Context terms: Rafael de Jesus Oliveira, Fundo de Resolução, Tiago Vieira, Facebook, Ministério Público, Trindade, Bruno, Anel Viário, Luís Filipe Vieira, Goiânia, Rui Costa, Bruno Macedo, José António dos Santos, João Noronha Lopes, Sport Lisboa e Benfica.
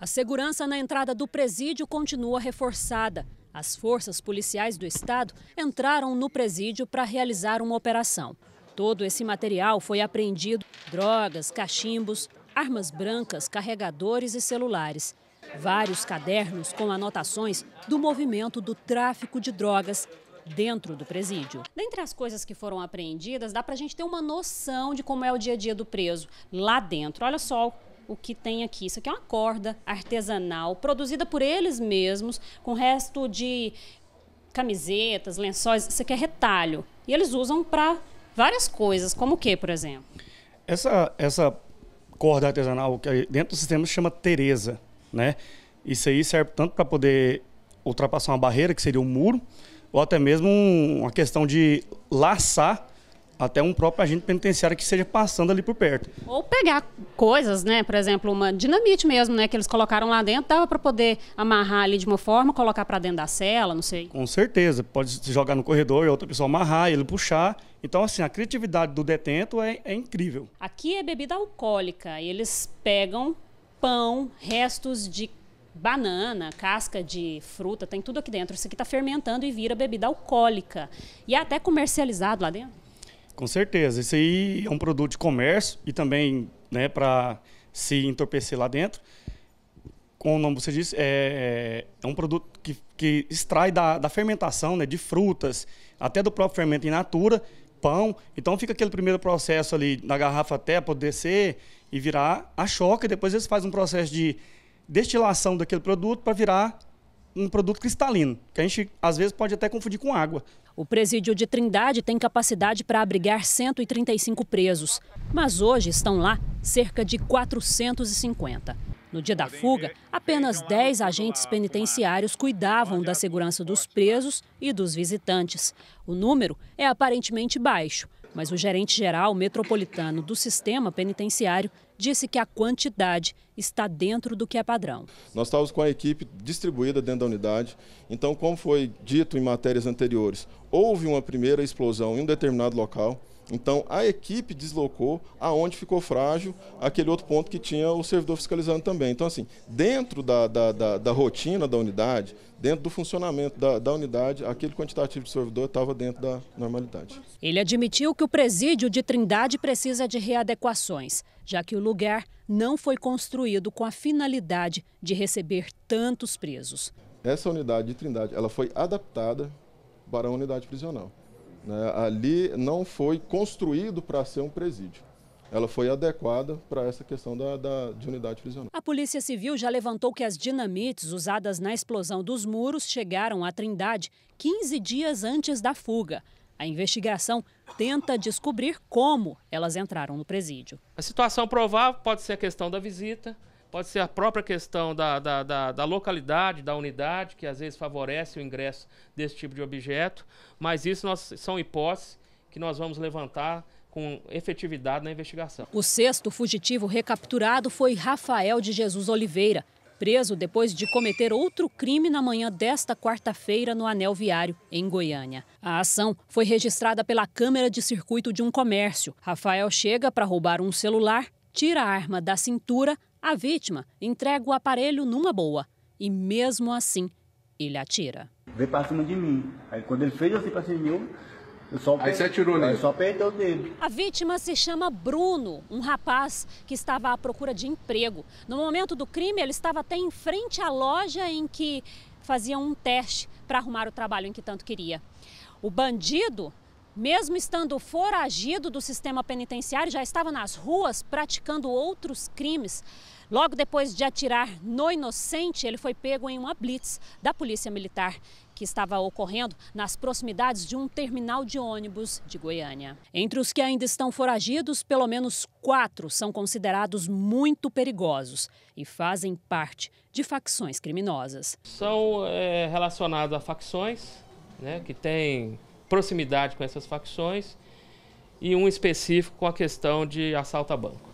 A segurança na entrada do presídio continua reforçada. As forças policiais do estado entraram no presídio para realizar uma operação. Todo esse material foi apreendido: drogas, cachimbos, armas brancas, carregadores e celulares. Vários cadernos com anotações do movimento do tráfico de drogas dentro do presídio. Dentre as coisas que foram apreendidas, dá pra gente ter uma noção de como é o dia a dia do preso lá dentro. Olha só o que tem aqui. Isso aqui é uma corda artesanal, produzida por eles mesmos, com resto de camisetas, lençóis. Isso aqui é retalho. E eles usam para várias coisas, como o que, por exemplo? Essa corda artesanal, que dentro do sistema se chama Teresa, né? Isso aí serve tanto para poder ultrapassar uma barreira, que seria um muro, ou até mesmo uma questão de laçar até um próprio agente penitenciário que esteja passando ali por perto. Ou pegar coisas, né? Por exemplo, uma dinamite mesmo, né? Que eles colocaram lá dentro, dava para poder amarrar ali de uma forma, colocar para dentro da cela, não sei. Com certeza. Pode se jogar no corredor e outra pessoa amarrar, ele puxar. Então, assim, a criatividade do detento é incrível. Aqui é bebida alcoólica. Eles pegam pão, restos de banana, casca de fruta, tem tudo aqui dentro. Isso aqui está fermentando e vira bebida alcoólica. E é até comercializado lá dentro? Com certeza. Isso aí é um produto de comércio e também, né, para se entorpecer lá dentro. Como o nome você disse, é um produto que extrai da fermentação, né, de frutas, até do próprio fermento in natura, pão. Então fica aquele primeiro processo ali na garrafa até poder descer e virar a choca. Depois eles fazem um processo de destilação daquele produto para virar um produto cristalino, que a gente às vezes pode até confundir com água. O presídio de Trindade tem capacidade para abrigar 135 presos, mas hoje estão lá cerca de 450. No dia da fuga, apenas 10 agentes penitenciários cuidavam da segurança dos presos e dos visitantes. O número é aparentemente baixo, mas o gerente-geral metropolitano do sistema penitenciário disse que a quantidade está dentro do que é padrão. Nós estávamos com a equipe distribuída dentro da unidade, então, como foi dito em matérias anteriores, houve uma primeira explosão em um determinado local, então a equipe deslocou aonde ficou frágil aquele outro ponto que tinha o servidor fiscalizando também. Então, assim, dentro da rotina da unidade, dentro do funcionamento da unidade, aquele quantitativo de servidor estava dentro da normalidade. Ele admitiu que o presídio de Trindade precisa de readequações, já que o lugar não foi construído com a finalidade de receber tantos presos. Essa unidade de Trindade, ela foi adaptada para a unidade prisional. Ali não foi construído para ser um presídio. Ela foi adequada para essa questão de unidade prisional. A Polícia Civil já levantou que as dinamites usadas na explosão dos muros chegaram à Trindade 15 dias antes da fuga. A investigação tenta descobrir como elas entraram no presídio. A situação provável pode ser a questão da visita, pode ser a própria questão da localidade, da unidade, que às vezes favorece o ingresso desse tipo de objeto, mas isso são hipóteses que nós vamos levantar com efetividade na investigação. O sexto fugitivo recapturado foi Rafael de Jesus Oliveira, preso depois de cometer outro crime na manhã desta quarta-feira no Anel Viário, em Goiânia. A ação foi registrada pela câmera de circuito de um comércio. Rafael chega para roubar um celular, tira a arma da cintura, a vítima entrega o aparelho numa boa e mesmo assim ele atira. Veio para cima de mim, aí quando ele fez assim para cima de mim, aí você atirou nele? Só apertei o dedo. A vítima se chama Bruno, um rapaz que estava à procura de emprego. No momento do crime, ele estava até em frente à loja em que fazia um teste para arrumar o trabalho em que tanto queria. O bandido, mesmo estando foragido do sistema penitenciário, já estava nas ruas praticando outros crimes. Logo depois de atirar no inocente, ele foi pego em uma blitz da Polícia Militar, que estava ocorrendo nas proximidades de um terminal de ônibus de Goiânia. Entre os que ainda estão foragidos, pelo menos 4 são considerados muito perigosos e fazem parte de facções criminosas. São relacionados a facções, né, que têm proximidade com essas facções, e um específico com a questão de assalto a banco.